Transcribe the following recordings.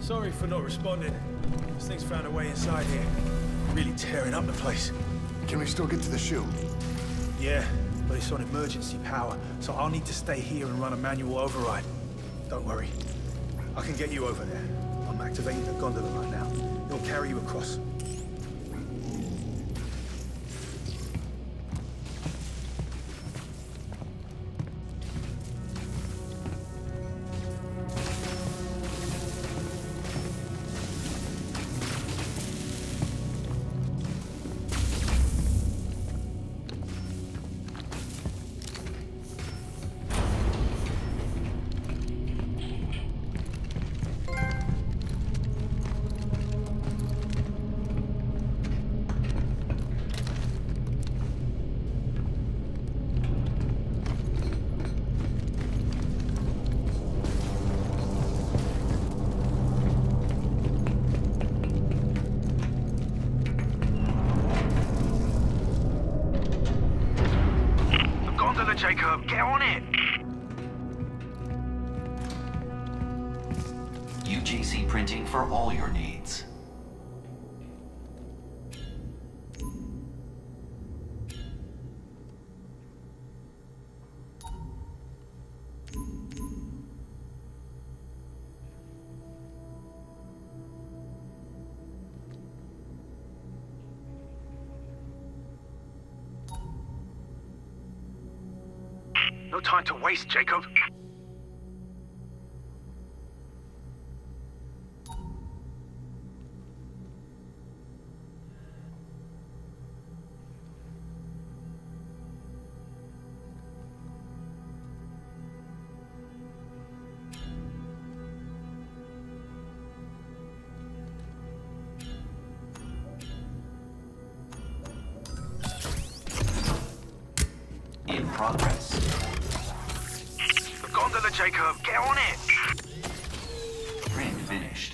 Sorry for not responding. This thing's found a way inside here. Really tearing up the place. Can we still get to the chute? Yeah, but it's on emergency power, so I'll need to stay here and run a manual override. Don't worry. I can get you over there. I'm activating the gondola right now. It'll carry you across. going, Jacob. Get on it. UGC printing for all your needs. No time to waste, Jacob. In progress. The gondola, Jacob. Get on it. Print finished.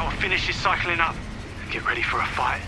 Our finish is cycling up. Get ready for a fight.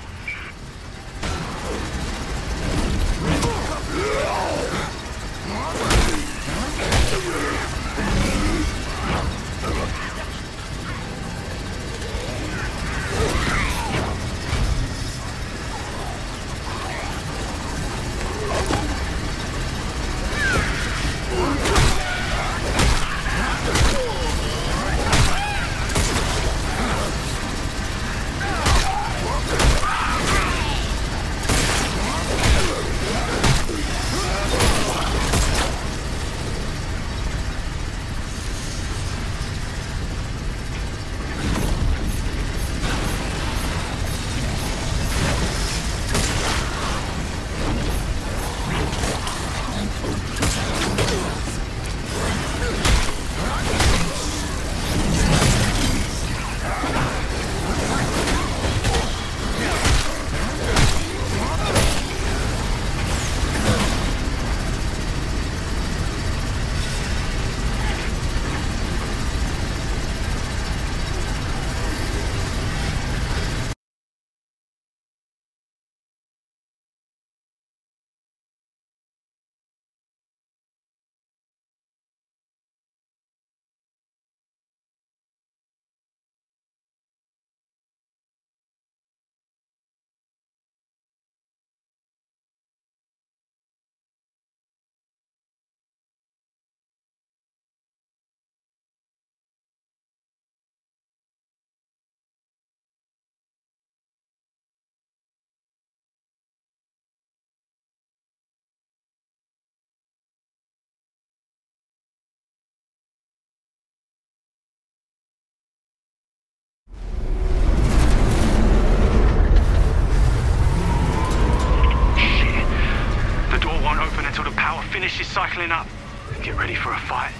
She's cycling up. Get ready for a fight.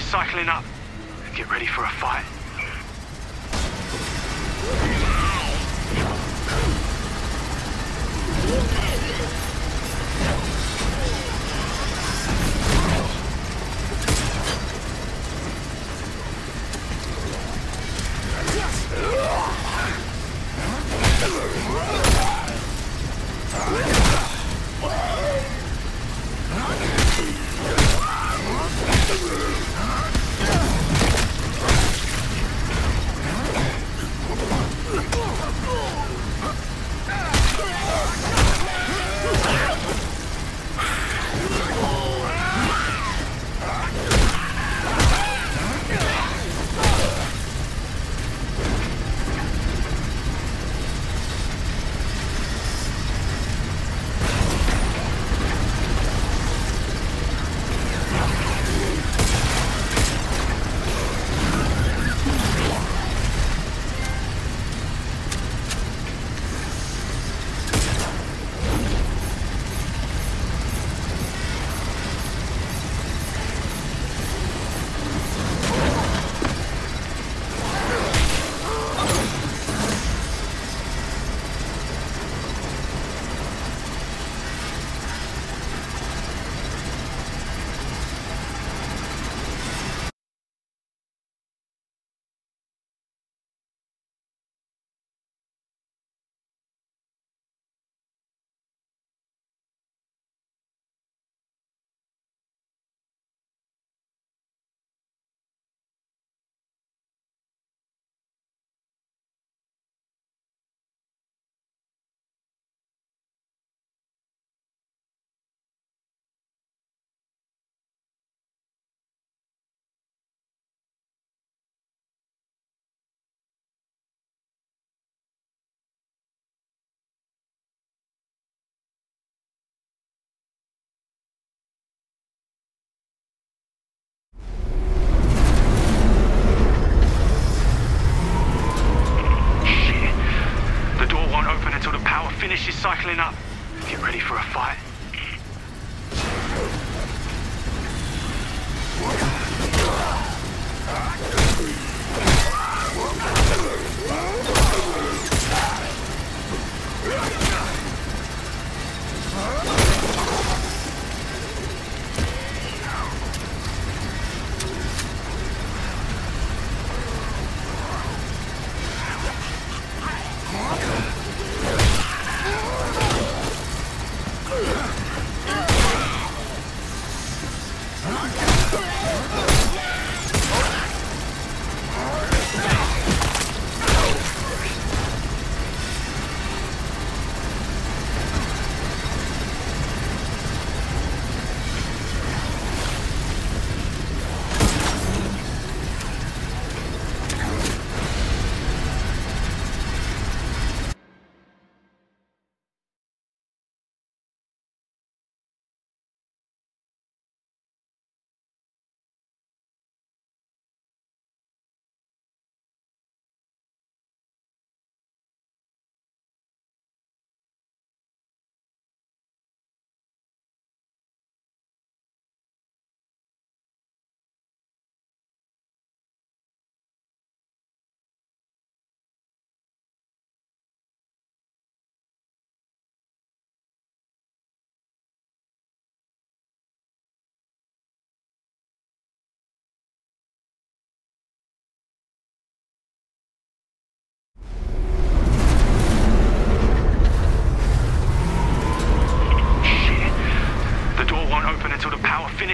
Cycling up. Get ready for a fight. cycling up. Get ready for a fight.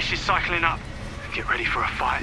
She's cycling up. Get ready for a fight.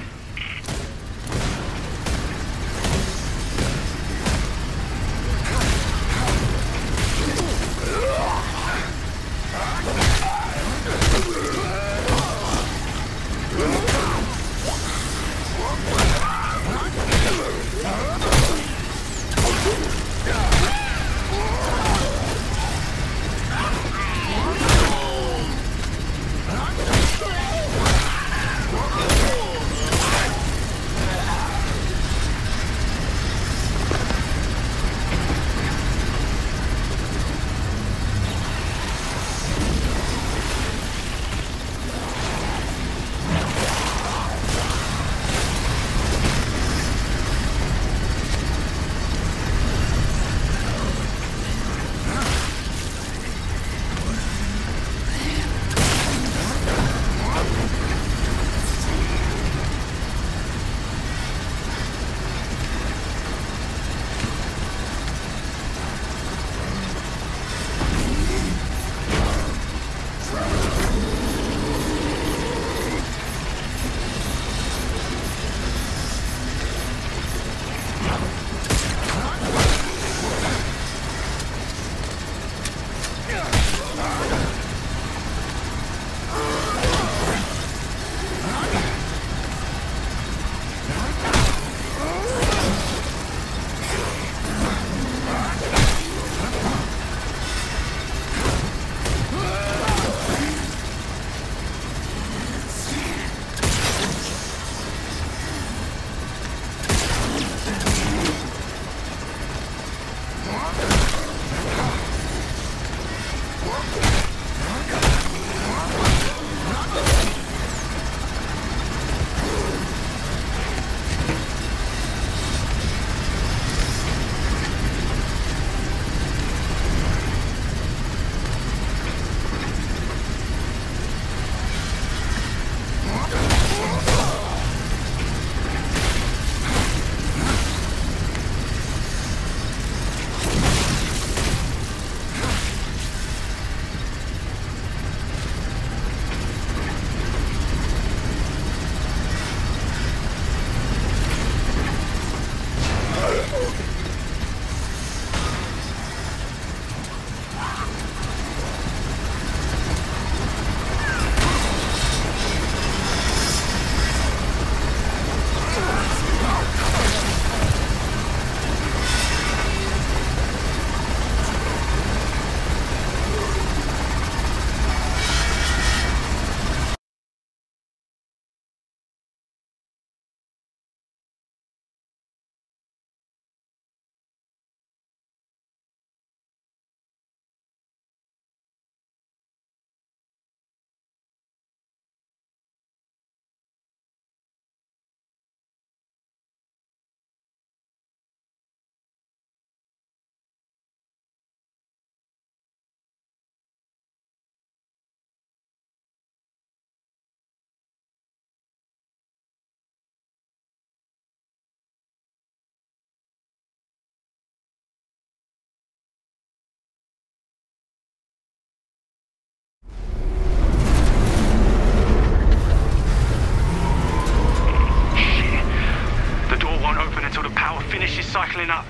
cycling up.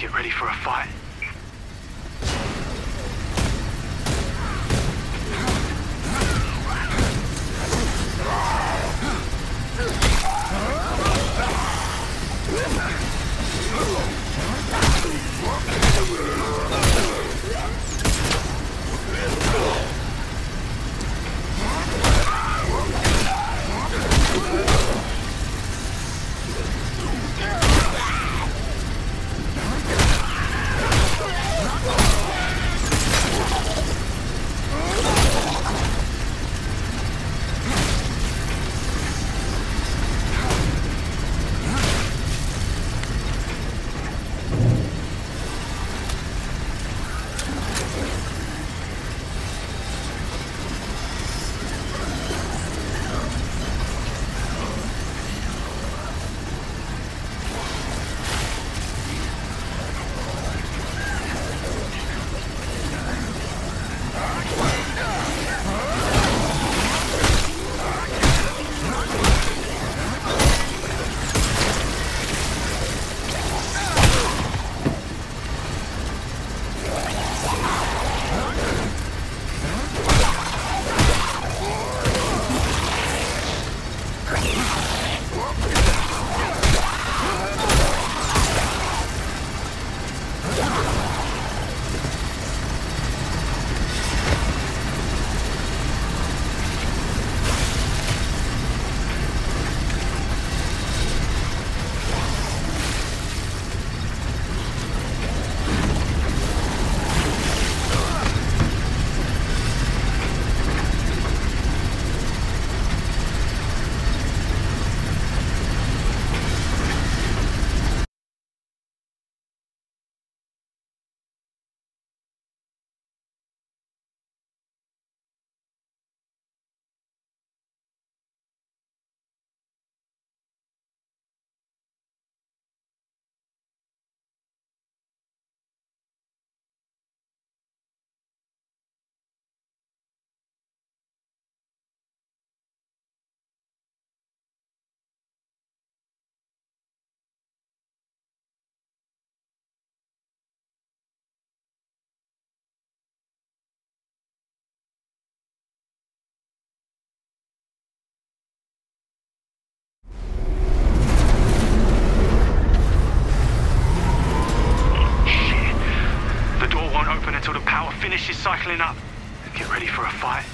Get ready for a fight. Finishes cycling up. Get ready for a fight.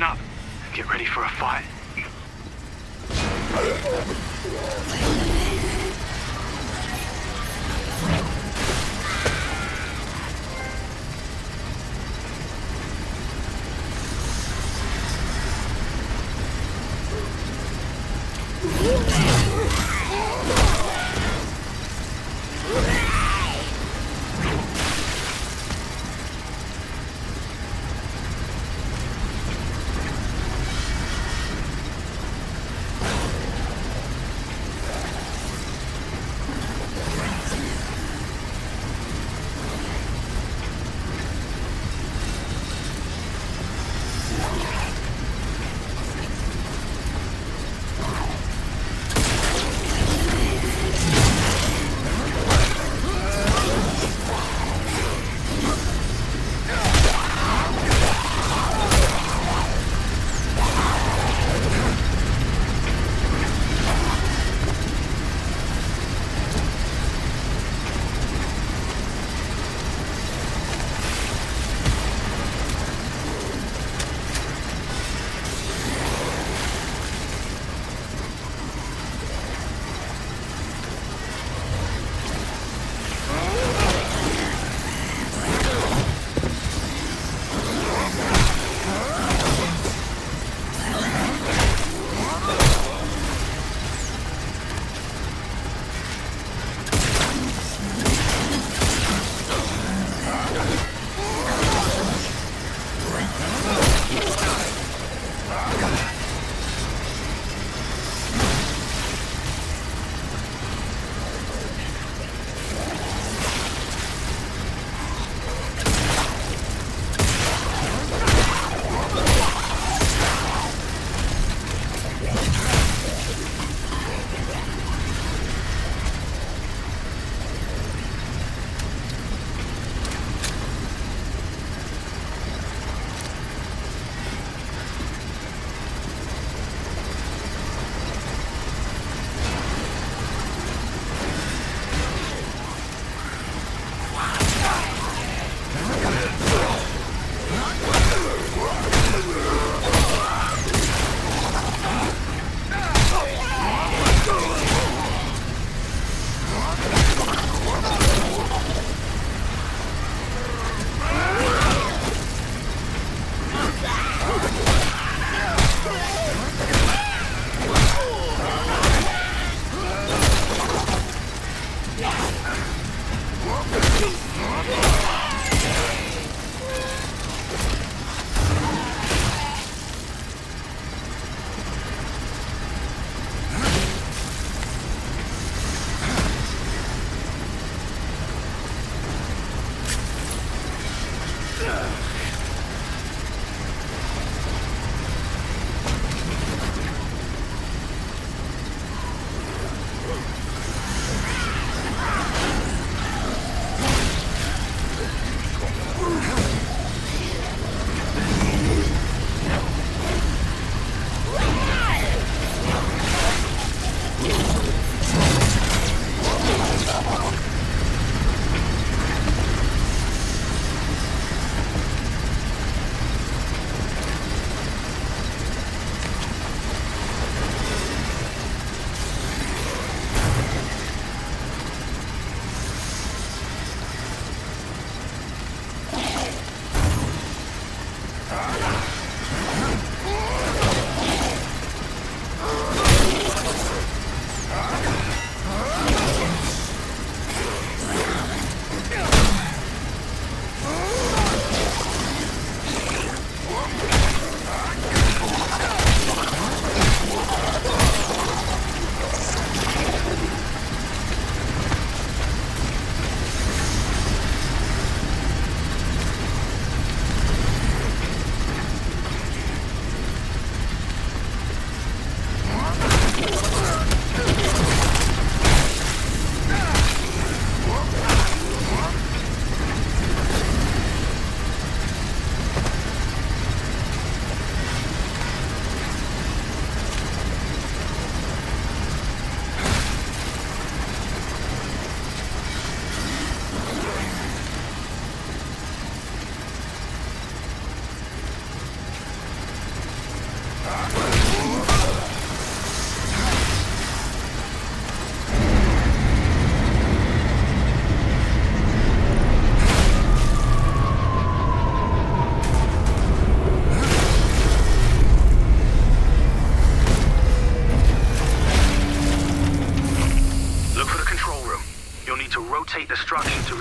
lining up. Get ready for a fight.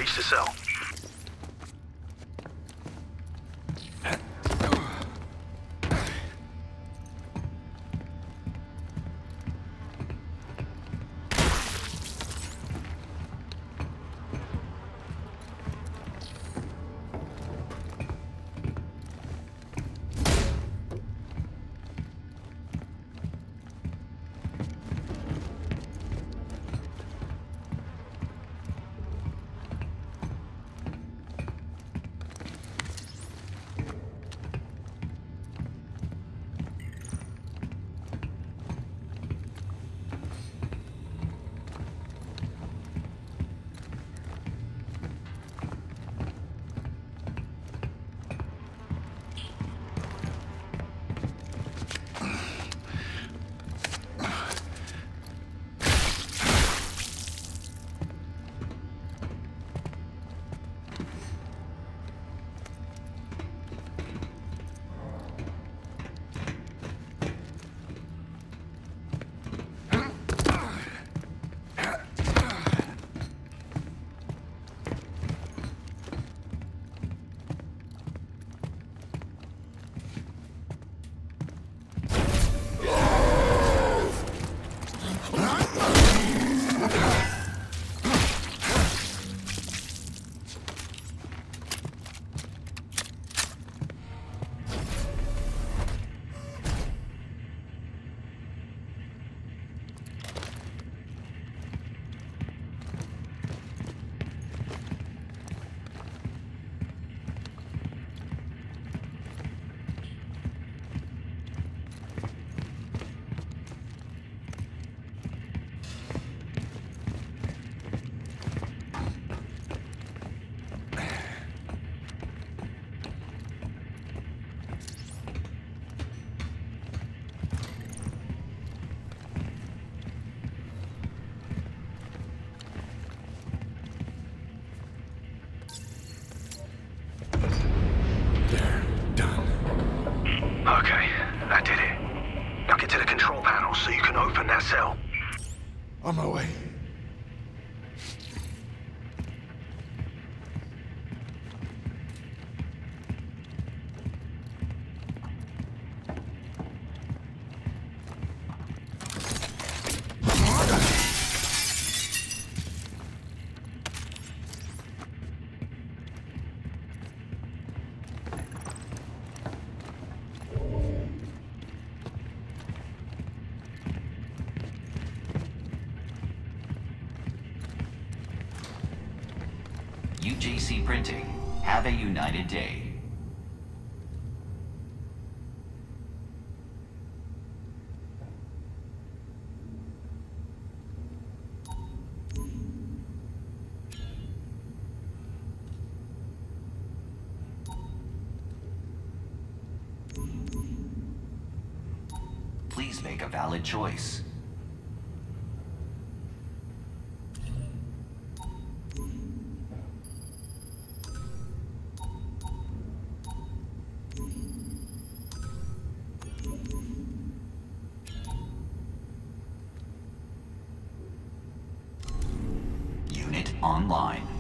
reach the cell. On my way. UGC Printing. Have a united day. Please make a valid choice. Online.